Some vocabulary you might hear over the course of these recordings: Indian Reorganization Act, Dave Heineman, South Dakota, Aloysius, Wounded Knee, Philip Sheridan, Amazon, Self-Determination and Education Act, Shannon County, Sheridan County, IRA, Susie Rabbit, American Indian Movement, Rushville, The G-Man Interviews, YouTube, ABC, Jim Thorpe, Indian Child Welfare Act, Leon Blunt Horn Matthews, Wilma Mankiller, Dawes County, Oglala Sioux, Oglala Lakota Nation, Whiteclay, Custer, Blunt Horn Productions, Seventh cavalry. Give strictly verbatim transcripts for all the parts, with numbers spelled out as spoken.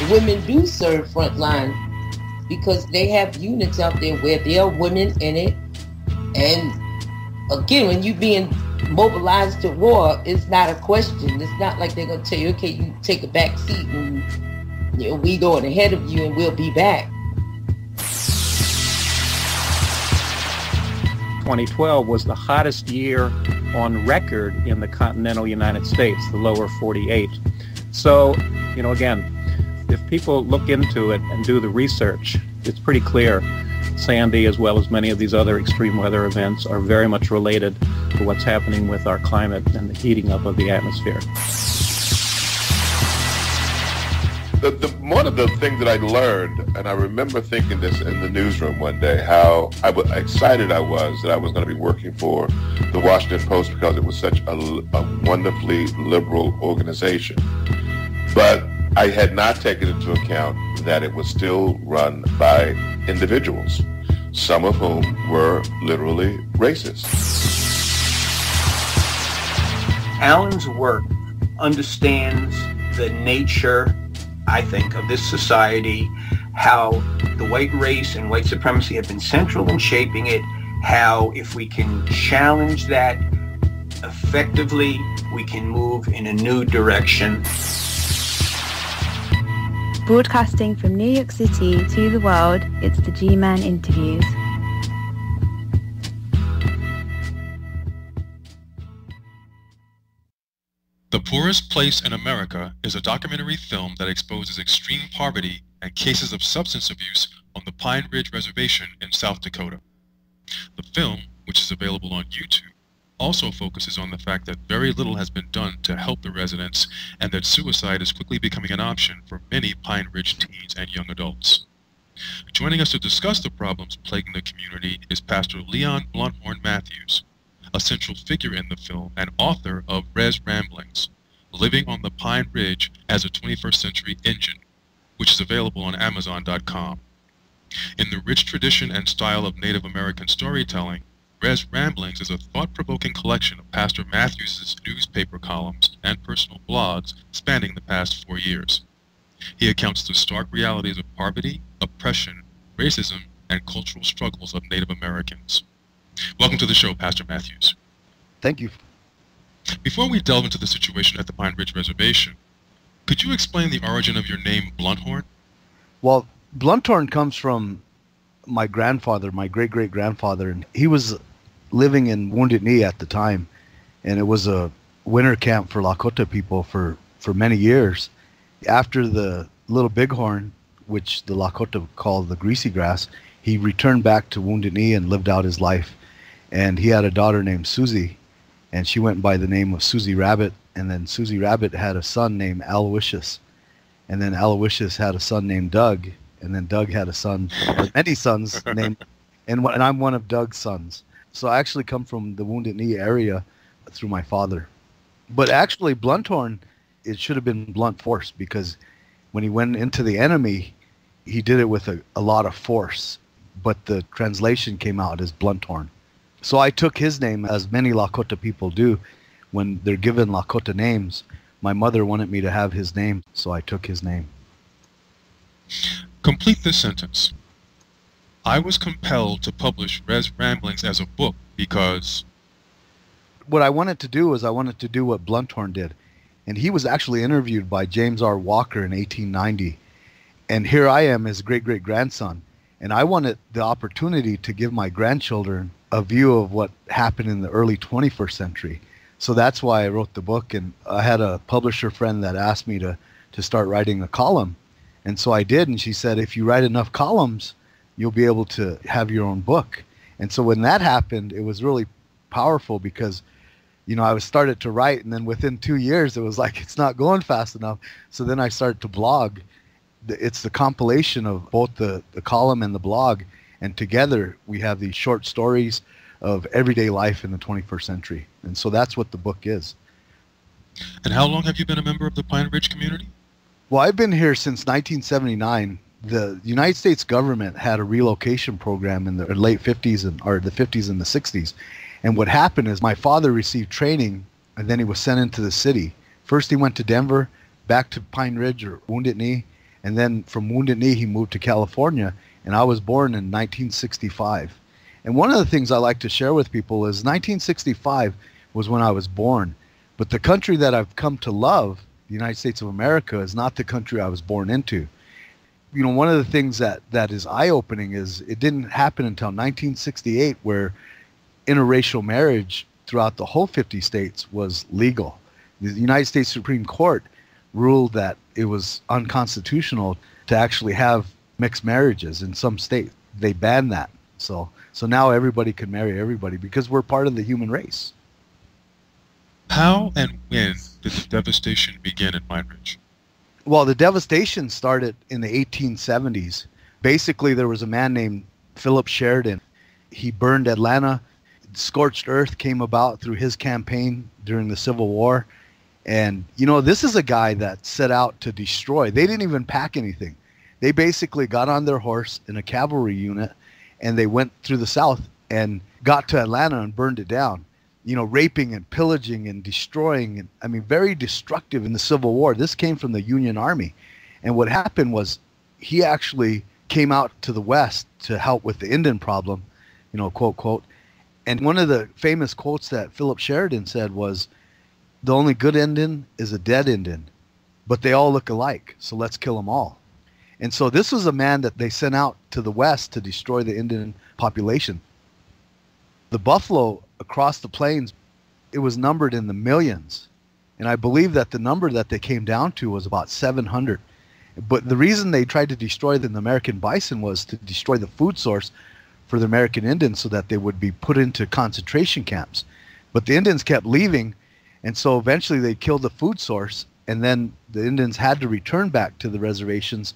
The women do serve frontline because they have units out there where there are women in it. And again, when you're being mobilized to war, it's not a question. It's not like they're going to tell you, okay, you take a back seat and you know, we going ahead of you and we'll be back. twenty twelve was the hottest year on record in the continental United States, the lower forty-eight. So, you know, again, if people look into it and do the research, it's pretty clear Sandy, as well as many of these other extreme weather events, are very much related to what's happening with our climate and the heating up of the atmosphere. The, the, one of the things that I learned, and I remember thinking this in the newsroom one day, how I w excited I was that I was going to be working for the Washington Post because it was such a, a wonderfully liberal organization. But I had not taken into account that it was still run by individuals, some of whom were literally racist. Allen's work understands the nature, I think, of this society, how the white race and white supremacy have been central in shaping it, how if we can challenge that effectively, we can move in a new direction. Broadcasting from New York City to the world, it's the G-Man Interviews. The Poorest Place in America is a documentary film that exposes extreme poverty and cases of substance abuse on the Pine Ridge Reservation in South Dakota. The film, which is available on YouTube, also focuses on the fact that very little has been done to help the residents and that suicide is quickly becoming an option for many Pine Ridge teens and young adults. Joining us to discuss the problems plaguing the community is Pastor Leon Blunt Horn Matthews, a central figure in the film and author of Rez Ramblings, Living on the Pine Ridge as a twenty-first century Engine, which is available on Amazon dot com. In the rich tradition and style of Native American storytelling, Rez Ramblings is a thought-provoking collection of Pastor Matthews' newspaper columns and personal blogs spanning the past four years. He accounts the stark realities of poverty, oppression, racism, and cultural struggles of Native Americans. Welcome to the show, Pastor Matthews. Thank you. Before we delve into the situation at the Pine Ridge Reservation, could you explain the origin of your name, Blunt Horn? Well, Blunt Horn comes from my grandfather, my great-great-grandfather, and he was living in Wounded Knee at the time, and it was a winter camp for Lakota people for, for many years. After the Little Bighorn, which the Lakota called the Greasy Grass, he returned back to Wounded Knee and lived out his life. And he had a daughter named Susie, and she went by the name of Susie Rabbit, and then Susie Rabbit had a son named Aloysius, and then Aloysius had a son named Doug, and then Doug had a son, or many sons, named, and, and I'm one of Doug's sons. So I actually come from the Wounded Knee area through my father. But actually, Blunt Horn, it should have been blunt force, because when he went into the enemy, he did it with a, a lot of force, but the translation came out as Blunt Horn. So I took his name, as many Lakota people do when they're given Lakota names. My mother wanted me to have his name, so I took his name. Complete this sentence. I was compelled to publish Rez Ramblings as a book because... What I wanted to do was I wanted to do what Blunt Horn did. And he was actually interviewed by James R. Walker in eighteen ninety. And here I am, his great-great-grandson. And I wanted the opportunity to give my grandchildren a view of what happened in the early twenty-first century. So that's why I wrote the book. And I had a publisher friend that asked me to, to start writing a column. And so I did, and she said, if you write enough columns, you'll be able to have your own book. And so when that happened, it was really powerful because, you know, I was started to write, and then within two years, it was like, it's not going fast enough. So then I started to blog. It's the compilation of both the, the column and the blog, and together we have these short stories of everyday life in the twenty-first century. And so that's what the book is. And how long have you been a member of the Pine Ridge community? Well, I've been here since nineteen seventy-nine. The United States government had a relocation program in the late fifties and or the fifties and the sixties. And what happened is my father received training, and then he was sent into the city. First, he went to Denver, back to Pine Ridge or Wounded Knee, And then from Wounded Knee, he moved to California, and I was born in nineteen sixty-five. And one of the things I like to share with people is nineteen sixty-five was when I was born. But the country that I've come to love, the United States of America, is not the country I was born into. You know, one of the things that, that is eye-opening is it didn't happen until nineteen sixty-eight, where interracial marriage throughout the whole fifty states was legal. The United States Supreme Court ruled that it was unconstitutional to actually have mixed marriages in some states. They banned that. So, so now everybody can marry everybody because we're part of the human race. How and when did the devastation begin in Pine Ridge? Well, the devastation started in the eighteen seventies. Basically, there was a man named Philip Sheridan. He burned Atlanta. Scorched earth came about through his campaign during the Civil War. And, you know, this is a guy that set out to destroy. They didn't even pack anything. They basically got on their horse in a cavalry unit, and they went through the South and got to Atlanta and burned it down. You know, raping and pillaging and destroying. And, I mean, very destructive in the Civil War. This came from the Union Army. And what happened was he actually came out to the West to help with the Indian problem, you know, quote, quote. And one of the famous quotes that Philip Sheridan said was, "The only good Indian is a dead Indian, but they all look alike, so let's kill them all." And so this was a man that they sent out to the West to destroy the Indian population. The buffalo across the plains, it was numbered in the millions. And I believe that the number that they came down to was about seven hundred. But the reason they tried to destroy the American bison was to destroy the food source for the American Indians so that they would be put into concentration camps. But the Indians kept leaving, and so eventually they killed the food source, and then the Indians had to return back to the reservations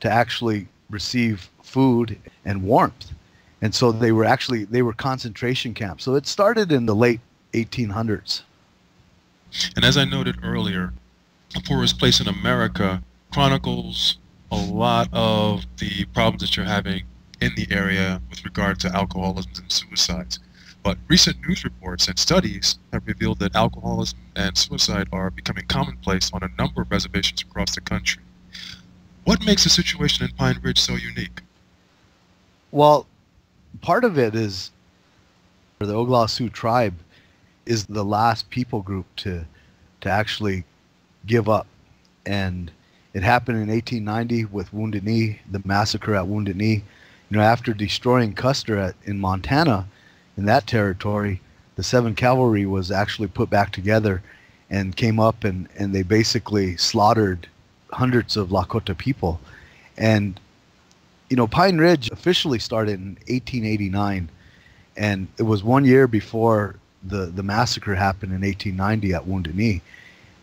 to actually receive food and warmth. And so they were actually, they were concentration camps. So it started in the late eighteen hundreds. And as I noted earlier, The Poorest Place in America chronicles a lot of the problems that you're having in the area with regard to alcoholism and suicides. But recent news reports and studies have revealed that alcoholism and suicide are becoming commonplace on a number of reservations across the country. What makes the situation in Pine Ridge so unique? Well, part of it is the Oglala Sioux tribe is the last people group to to actually give up. And it happened in eighteen ninety with Wounded Knee, the massacre at Wounded Knee. You know, after destroying Custer at, in Montana, in that territory, the Seventh Cavalry was actually put back together and came up, and, and they basically slaughtered hundreds of Lakota people. And, you know, Pine Ridge officially started in eighteen eighty-nine, and it was one year before the, the massacre happened in eighteen ninety at Wounded Knee.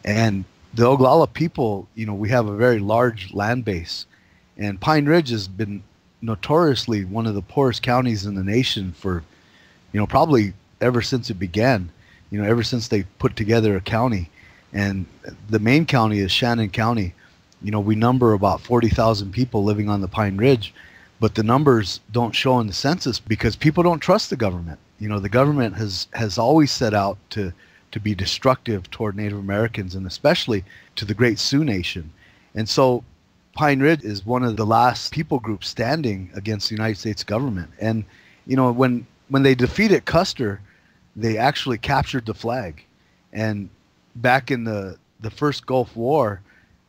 And the Oglala people, you know, we have a very large land base, and Pine Ridge has been notoriously one of the poorest counties in the nation for, you know, probably ever since it began, you know, ever since they put together a county. And the main county is Shannon County. You know, we number about forty thousand people living on the Pine Ridge, but the numbers don't show in the census because people don't trust the government. You know, the government has, has always set out to, to be destructive toward Native Americans, and especially to the Great Sioux Nation. And so Pine Ridge is one of the last people groups standing against the United States government. And, you know, when, when they defeated Custer, they actually captured the flag. And back in the, the first Gulf War,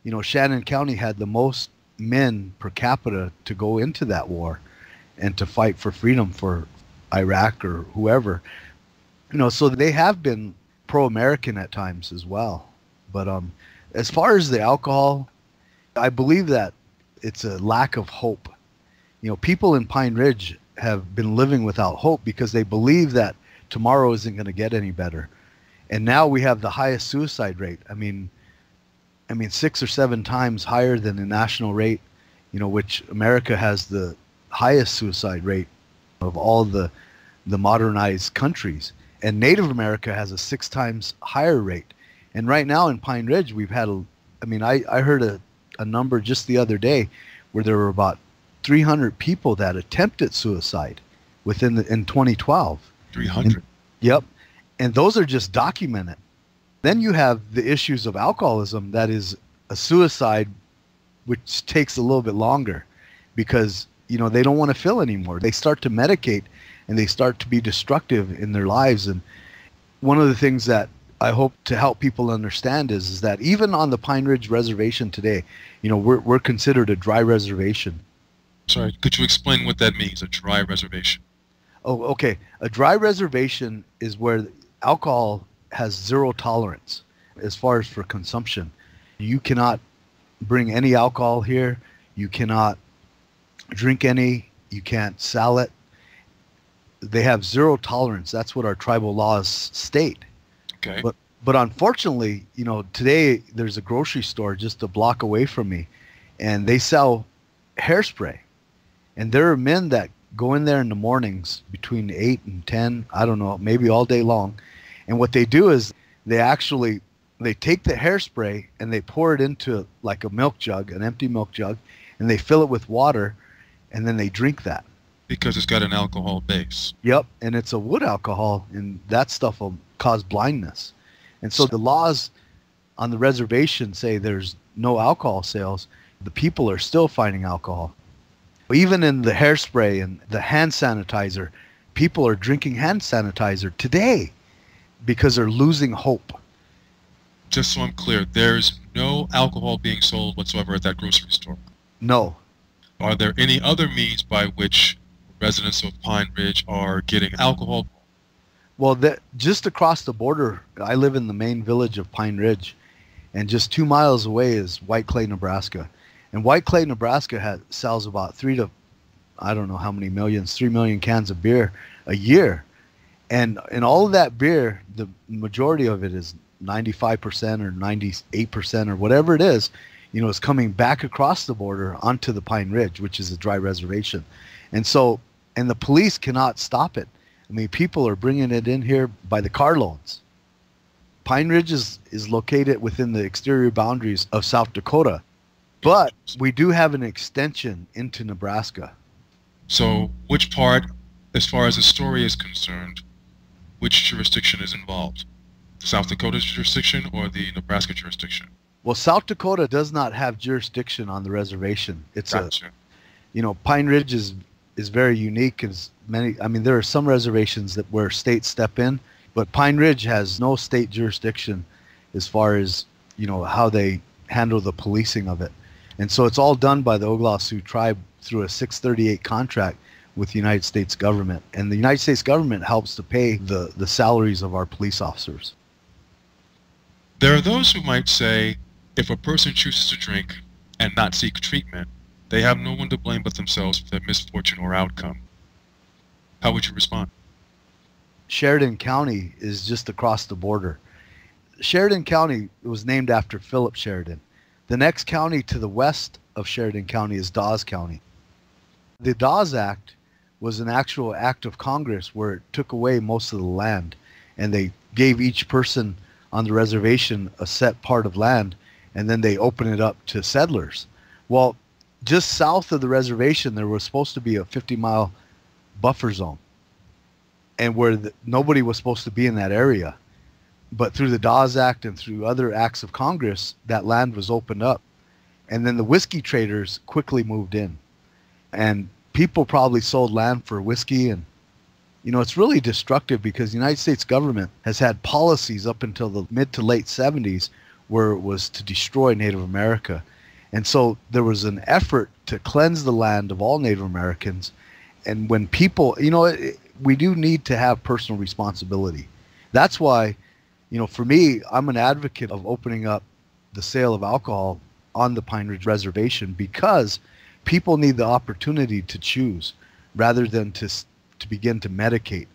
you know, Shannon County had the most men per capita to go into that war and to fight for freedom for Iraq or whoever. You know, so they have been pro-American at times as well. But um, as far as the alcohol, I believe that it's a lack of hope. You know, people in Pine Ridge have been living without hope because they believe that tomorrow isn't going to get any better. And now we have the highest suicide rate. I mean, I mean, six or seven times higher than the national rate, you know, which America has the highest suicide rate of all the, the modernized countries. And Native America has a six times higher rate. And right now in Pine Ridge, we've had, a, I mean, I, I heard a a number just the other day where there were about three hundred people that attempted suicide within the, in twenty twelve. three hundred. And, yep. And those are just documented. Then you have the issues of alcoholism that is a suicide which takes a little bit longer because, you know, they don't want to fill anymore. They start to medicate and they start to be destructive in their lives. And one of the things that I hope to help people understand is, is that even on the Pine Ridge Reservation today, you know, we're, we're considered a dry reservation. Sorry, could you explain what that means, a dry reservation? Oh, okay. A dry reservation is where alcohol has zero tolerance as far as for consumption. You cannot bring any alcohol here. You cannot drink any. You can't sell it. They have zero tolerance. That's what our tribal laws state. Okay. But but unfortunately, you know, today there's a grocery store just a block away from me, and they sell hairspray. And there are men that go in there in the mornings between eight and ten, I don't know, maybe all day long. And what they do is they actually, they take the hairspray and they pour it into like a milk jug, an empty milk jug, and they fill it with water, and then they drink that. Because it's got an alcohol base. Yep, and it's a wood alcohol, and that stuff will cause blindness. And so the laws on the reservation say there's no alcohol sales. The people are still finding alcohol. Even in the hairspray and the hand sanitizer, people are drinking hand sanitizer today because they're losing hope. Just so I'm clear, there's no alcohol being sold whatsoever at that grocery store? No. Are there any other means by which residents of Pine Ridge are getting alcohol? Well, that, just across the border, I live in the main village of Pine Ridge, and just two miles away is Whiteclay, Nebraska. And Whiteclay, Nebraska has, sells about three to, I don't know how many millions, three million cans of beer a year. And in all of that beer, the majority of it is ninety-five percent or ninety-eight percent or whatever it is, you know, is coming back across the border onto the Pine Ridge, which is a dry reservation. And so, and the police cannot stop it. I mean, people are bringing it in here by the carloads. Pine Ridge is, is located within the exterior boundaries of South Dakota. But we do have an extension into Nebraska. So which part, as far as the story is concerned, which jurisdiction is involved? South Dakota's jurisdiction or the Nebraska jurisdiction? Well, South Dakota does not have jurisdiction on the reservation. It's gotcha. a, you know, Pine Ridge is, is very unique. As many, I mean, there are some reservations that where states step in, but Pine Ridge has no state jurisdiction as far as, you know, how they handle the policing of it. And so it's all done by the Oglala Sioux tribe through a six thirty-eight contract with the United States government. And the United States government helps to pay the, the salaries of our police officers. There are those who might say, if a person chooses to drink and not seek treatment, they have no one to blame but themselves for their misfortune or outcome. How would you respond? Sheridan County is just across the border. Sheridan County was named after Philip Sheridan. The next county to the west of Sheridan County is Dawes County. The Dawes Act was an actual act of Congress where it took away most of the land, and they gave each person on the reservation a set part of land, and then they opened it up to settlers. Well, just south of the reservation, there was supposed to be a fifty mile buffer zone, and where the, nobody was supposed to be in that area. But through the Dawes Act and through other acts of Congress, that land was opened up. And then the whiskey traders quickly moved in. And people probably sold land for whiskey. And, you know, it's really destructive because the United States government has had policies up until the mid to late seventies where it was to destroy Native America. And so there was an effort to cleanse the land of all Native Americans. And when people, you know, it, we do need to have personal responsibility. That's why, you know, for me, I'm an advocate of opening up the sale of alcohol on the Pine Ridge Reservation because people need the opportunity to choose rather than to, to begin to medicate.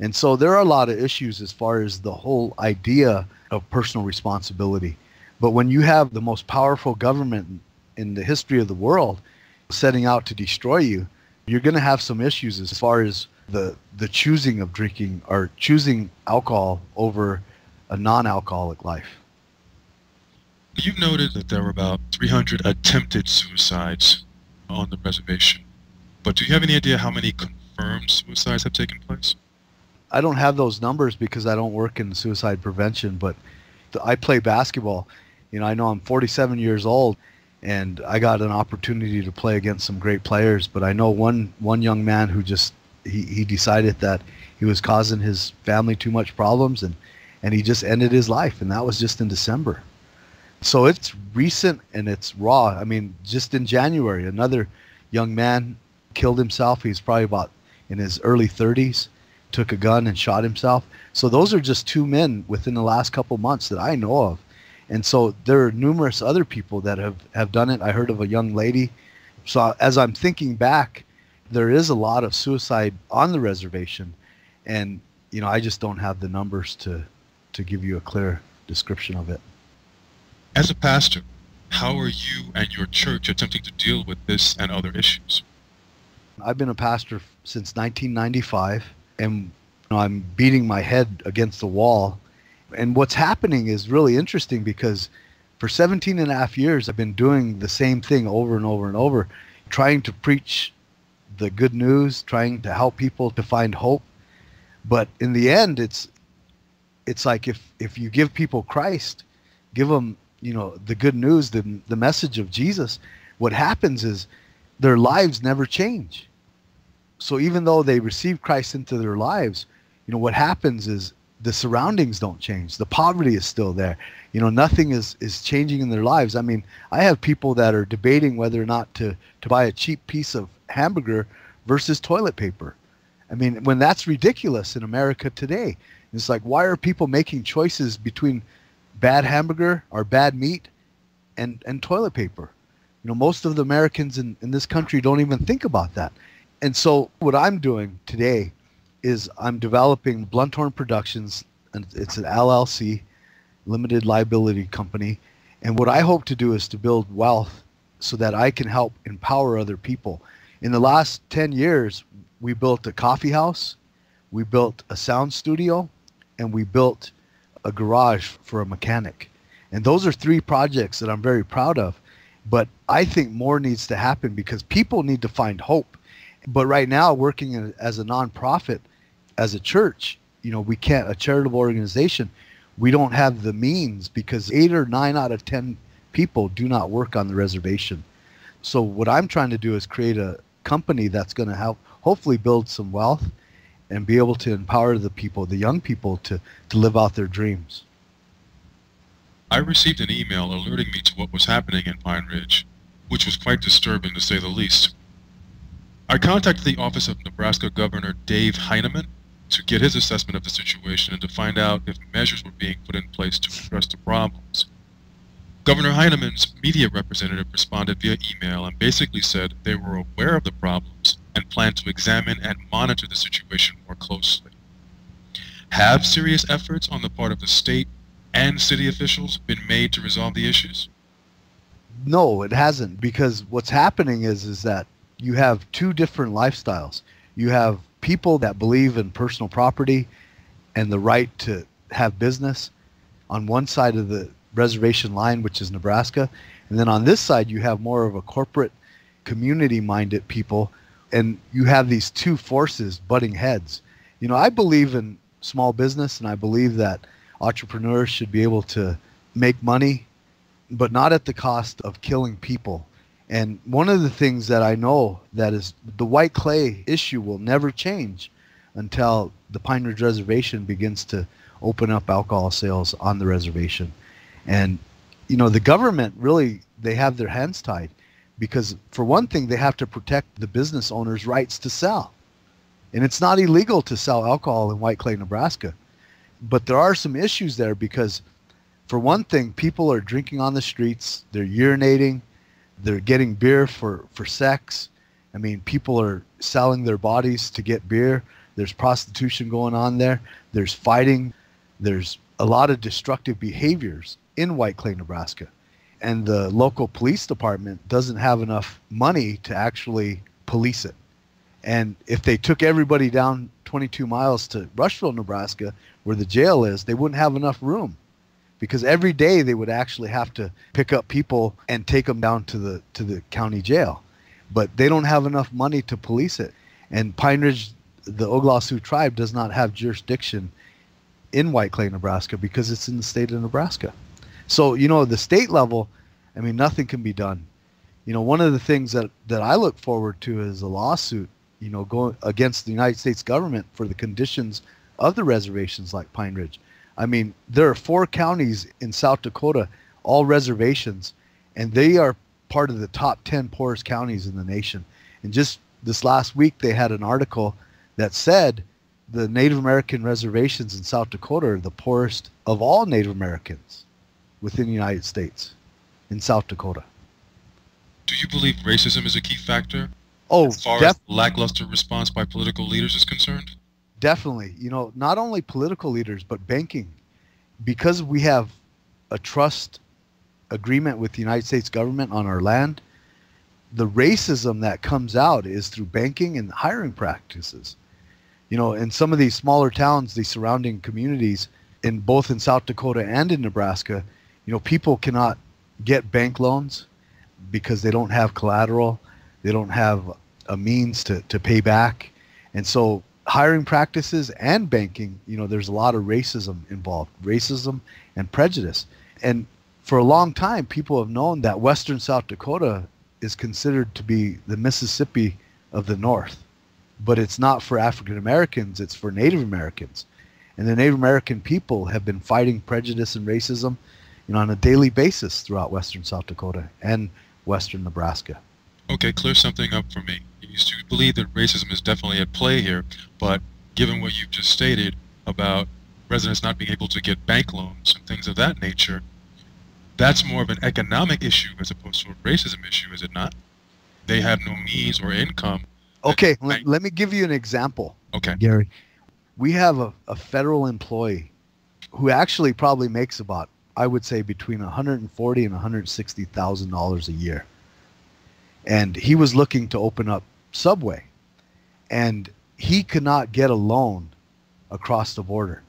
And so there are a lot of issues as far as the whole idea of personal responsibility. But when you have the most powerful government in the history of the world setting out to destroy you, you're going to have some issues as far as the, the choosing of drinking or choosing alcohol over a non-alcoholic life. You noted that there were about three hundred attempted suicides on the reservation, but do you have any idea how many confirmed suicides have taken place? I don't have those numbers because I don't work in suicide prevention, but I play basketball. You know, I know I'm forty-seven years old, and I got an opportunity to play against some great players. But I know one one young man who just he, he decided that he was causing his family too much problems, and and he just ended his life, and that was just in December. So it's recent and it's raw. I mean, just in January, another young man killed himself. He's probably about in his early thirties, took a gun and shot himself. So those are just two men within the last couple months that I know of. And so there are numerous other people that have, have done it. I heard of a young lady. So as I'm thinking back, there is a lot of suicide on the reservation. And, you know, I just don't have the numbers to, to give you a clear description of it. As a pastor, how are you and your church attempting to deal with this and other issues? I've been a pastor since nineteen ninety-five, and you know, I'm beating my head against the wall. And what's happening is really interesting, because for seventeen and a half years, I've been doing the same thing over and over and over, trying to preach the good news, trying to help people to find hope. But in the end, it's, it's like if, if you give people Christ, give them, you know, the good news, the, the message of Jesus, what happens is their lives never change. So even though they receive Christ into their lives, you know, what happens is the surroundings don't change. The poverty is still there. You know, nothing is, is changing in their lives. I mean, I have people that are debating whether or not to, to buy a cheap piece of hamburger versus toilet paper. I mean, when that's ridiculous in America today, it's like, why are people making choices between bad hamburger or bad meat and, and toilet paper? You know, most of the Americans in, in this country don't even think about that. And so what I'm doing today is I'm developing Blunt Horn Productions, and it's an L L C, limited liability company. And what I hope to do is to build wealth so that I can help empower other people. In the last ten years, we built a coffee house, we built a sound studio, and we built a garage for a mechanic. And those are three projects that I'm very proud of. But I think more needs to happen, because people need to find hope. But right now, working in, as a nonprofit, as a church, you know, we can't, a charitable organization, we don't have the means, because eight or nine out of ten people do not work on the reservation. So what I'm trying to do is create a company that's going to help hopefully build some wealth and be able to empower the people, the young people, to, to live out their dreams. I received an email alerting me to what was happening in Pine Ridge, which was quite disturbing to say the least. I contacted the office of Nebraska Governor Dave Heineman to get his assessment of the situation and to find out if measures were being put in place to address the problems. Governor Heineman's media representative responded via email and basically said they were aware of the problems and plan to examine and monitor the situation more closely. Have serious efforts on the part of the state and city officials been made to resolve the issues? No, it hasn't, because what's happening is, is that you have two different lifestyles. You have people that believe in personal property and the right to have business on one side of the reservation line, which is Nebraska. And then on this side, you have more of a corporate, community-minded people. And you have these two forces butting heads. You know, I believe in small business, and I believe that entrepreneurs should be able to make money, but not at the cost of killing people. And one of the things that I know that is the Whiteclay issue will never change until the Pine Ridge Reservation begins to open up alcohol sales on the reservation. And, you know, the government really, they have their hands tied, because for one thing, they have to protect the business owners' rights to sell. And it's not illegal to sell alcohol in Whiteclay, Nebraska. But there are some issues there, because for one thing, people are drinking on the streets, they're urinating, they're getting beer for, for sex. I mean, people are selling their bodies to get beer. There's prostitution going on there. There's fighting. There's a lot of destructive behaviors in Whiteclay, Nebraska. And the local police department doesn't have enough money to actually police it. And if they took everybody down twenty-two miles to Rushville, Nebraska, where the jail is, they wouldn't have enough room, because every day they would actually have to pick up people and take them down to the to the county jail. But they don't have enough money to police it. And Pine Ridge, the Oglala Sioux tribe, does not have jurisdiction in Whiteclay, Nebraska, because it's in the state of Nebraska. So, you know, the state level, I mean, nothing can be done. you know, one of the things that, that I look forward to is a lawsuit, you know, going against the United States government for the conditions of the reservations like Pine Ridge. I mean, there are four counties in South Dakota, all reservations, and they are part of the top ten poorest counties in the nation. And just this last week, they had an article that said the Native American reservations in South Dakota are the poorest of all Native Americans within the United States in South Dakota. Do you believe racism is a key factor oh, as far as lackluster response by political leaders is concerned? Definitely. You know, not only political leaders, but banking. Because we have a trust agreement with the United States government on our land, the racism that comes out is through banking and hiring practices. You know, in some of these smaller towns, the surrounding communities, in both in South Dakota and in Nebraska, you know, people cannot get bank loans because they don't have collateral, they don't have a means to, to pay back. And so hiring practices and banking, you know, there's a lot of racism involved, racism and prejudice. And for a long time, people have known that Western South Dakota is considered to be the Mississippi of the North, but it's not for African Americans, it's for Native Americans. And the Native American people have been fighting prejudice and racism, you know, on a daily basis throughout Western South Dakota and Western Nebraska. Okay, clear something up for me. You believe that racism is definitely at play here, but given what you've just stated about residents not being able to get bank loans and things of that nature, that's more of an economic issue as opposed to a racism issue, is it not? They have no means or income. Okay, let, let me give you an example, okay, Gary. We have a, a federal employee who actually probably makes about, I would say, between one hundred forty thousand dollars and one hundred sixty thousand dollars a year. And he was looking to open up Subway, and he could not get a loan across the border.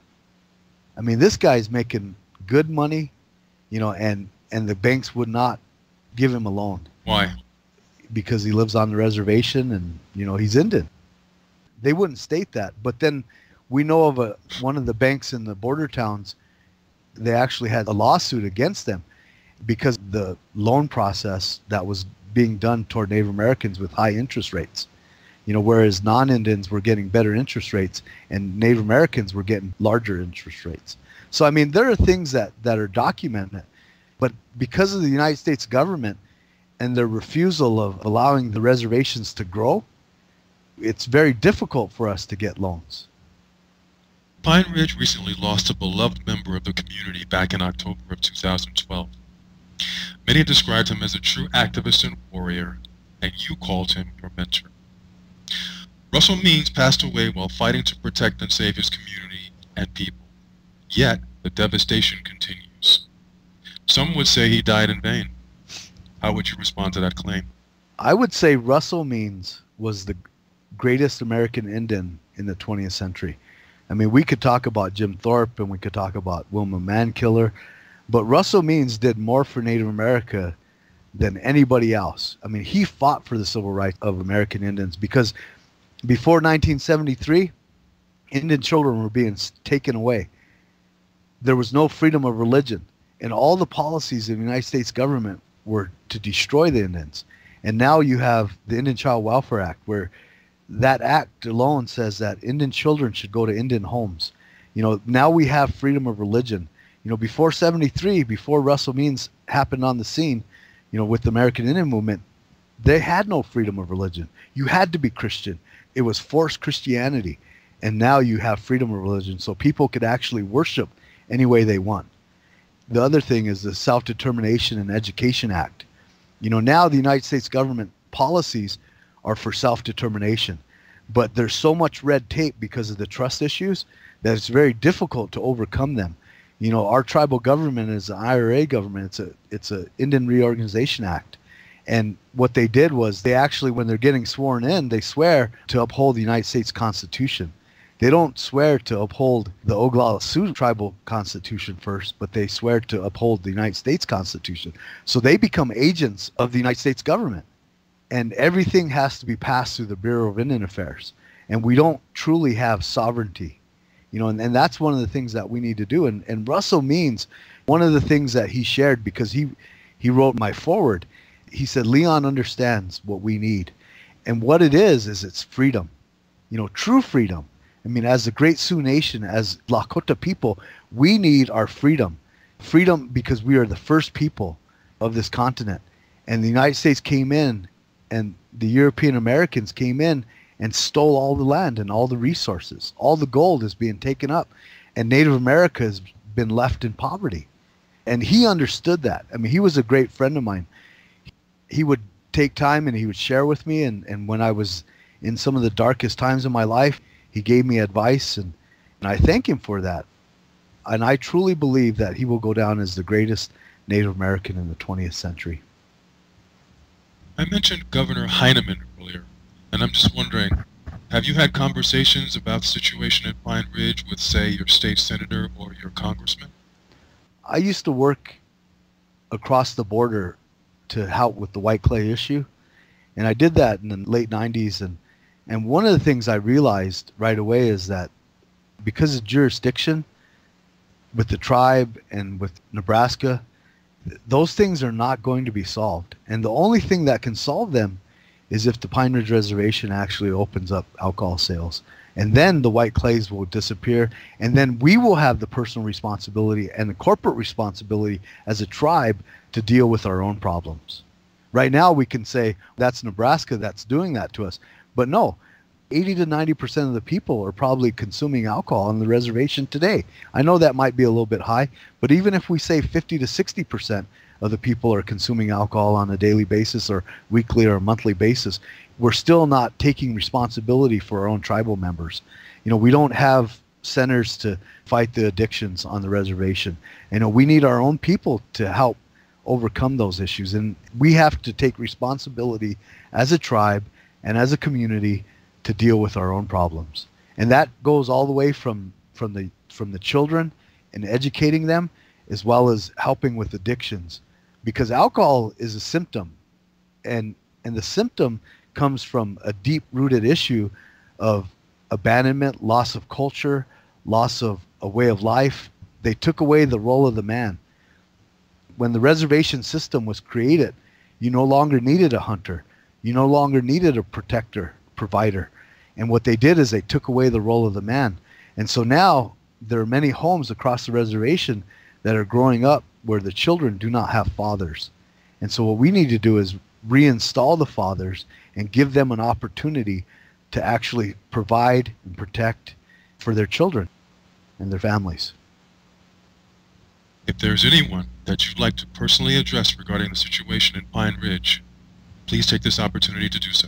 I mean, this guy's making good money, you know, and, and the banks would not give him a loan. Why? Because he lives on the reservation and, you know, he's Indian. They wouldn't state that, but then we know of a, one of the banks in the border towns, they actually had a lawsuit against them because the loan process that was being done toward Native Americans with high interest rates, you know, whereas non-Indians were getting better interest rates and Native Americans were getting larger interest rates. So, I mean, there are things that, that are documented, but because of the United States government and their refusal of allowing the reservations to grow, it's very difficult for us to get loans. Pine Ridge recently lost a beloved member of the community back in October of two thousand twelve. Many described him as a true activist and warrior, and you called him your mentor. Russell Means passed away while fighting to protect and save his community and people, yet the devastation continues. Some would say he died in vain. How would you respond to that claim? I would say Russell Means was the greatest American Indian in the twentieth century. I mean, we could talk about Jim Thorpe and we could talk about Wilma Mankiller, but Russell Means did more for Native America than anybody else. I mean, he fought for the civil rights of American Indians because before nineteen seventy-three, Indian children were being taken away. There was no freedom of religion, and all the policies of the United States government were to destroy the Indians. And now you have the Indian Child Welfare Act, where that act alone says that Indian children should go to Indian homes. You know, now we have freedom of religion. You know, before seventy-three, before Russell Means happened on the scene, you know, with the American Indian Movement, they had no freedom of religion. You had to be Christian. It was forced Christianity. And now you have freedom of religion, so people could actually worship any way they want. The other thing is the Self-Determination and Education Act. You know, now the United States government policies are for self-determination, but there's so much red tape because of the trust issues that it's very difficult to overcome them. You know, our tribal government is an I R A government. It's a it's an Indian Reorganization Act, and what they did was they actually, when they're getting sworn in, they swear to uphold the United States Constitution. They don't swear to uphold the Oglala Sioux tribal constitution first, but they swear to uphold the United States Constitution. So they become agents of the United States government. And everything has to be passed through the Bureau of Indian Affairs. And we don't truly have sovereignty. You know, and, and that's one of the things that we need to do. And, and Russell Means, one of the things that he shared, because he, he wrote my foreword, he said, Leon understands what we need. And what it is, is it's freedom, you know, true freedom. I mean, as the great Sioux Nation, as Lakota people, we need our freedom. Freedom because we are the first people of this continent. And the United States came in, and the European Americans came in and stole all the land and all the resources. All the gold is being taken up. And Native America has been left in poverty. And he understood that. I mean, he was a great friend of mine. He would take time and he would share with me. And, and when I was in some of the darkest times of my life, he gave me advice, and, and I thank him for that. And I truly believe that he will go down as the greatest Native American in the twentieth century. I mentioned Governor Heineman earlier, and I'm just wondering, have you had conversations about the situation at Pine Ridge with, say, your state senator or your congressman? I used to work across the border to help with the Whiteclay issue, and I did that in the late nineties. And, and one of the things I realized right away is that because of jurisdiction with the tribe and with Nebraska, those things are not going to be solved. And the only thing that can solve them is if the Pine Ridge Reservation actually opens up alcohol sales. And then the Whiteclays will disappear. And then we will have the personal responsibility and the corporate responsibility as a tribe to deal with our own problems. Right now we can say that's Nebraska that's doing that to us. But no, eighty to ninety percent of the people are probably consuming alcohol on the reservation today. I know that might be a little bit high, but even if we say fifty to sixty percent of the people are consuming alcohol on a daily basis or weekly or monthly basis, we're still not taking responsibility for our own tribal members. You know, we don't have centers to fight the addictions on the reservation. You know, we need our own people to help overcome those issues. And we have to take responsibility as a tribe and as a community to deal with our own problems. And that goes all the way from, from, the, from the children and educating them, as well as helping with addictions. Because alcohol is a symptom. And, and the symptom comes from a deep-rooted issue of abandonment, loss of culture, loss of a way of life. They took away the role of the man. When the reservation system was created, you no longer needed a hunter. You no longer needed a protector, provider. And what they did is they took away the role of the man. And so now there are many homes across the reservation that are growing up where the children do not have fathers. And so what we need to do is reinstall the fathers and give them an opportunity to actually provide and protect for their children and their families. If there's anyone that you'd like to personally address regarding the situation in Pine Ridge, please take this opportunity to do so.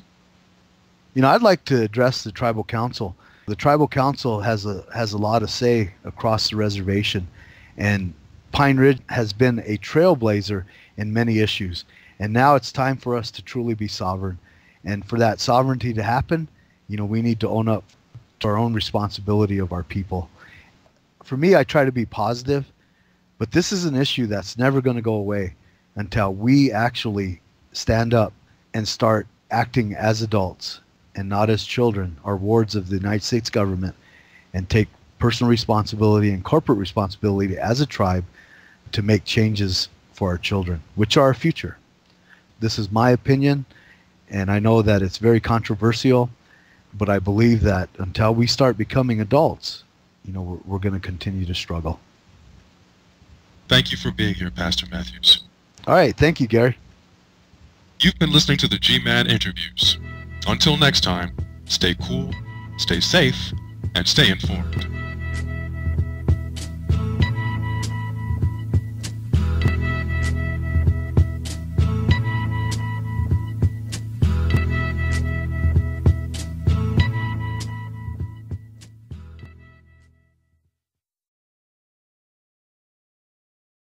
You know, I'd like to address the Tribal Council. The Tribal Council has a, has a lot to say across the reservation, and Pine Ridge has been a trailblazer in many issues. And now it's time for us to truly be sovereign. And for that sovereignty to happen, you know, we need to own up to our own responsibility of our people. For me, I try to be positive, but this is an issue that's never going to go away until we actually stand up and start acting as adults and not as children or wards of the United States government, and take personal responsibility and corporate responsibility as a tribe to make changes for our children, which are our future. This is my opinion, and I know that it's very controversial, but I believe that until we start becoming adults, you know, we're, we're going to continue to struggle. Thank you for being here, Pastor Matthews. All right. Thank you, Gary. You've been listening to the G-Man Interviews. Until next time, stay cool, stay safe, and stay informed.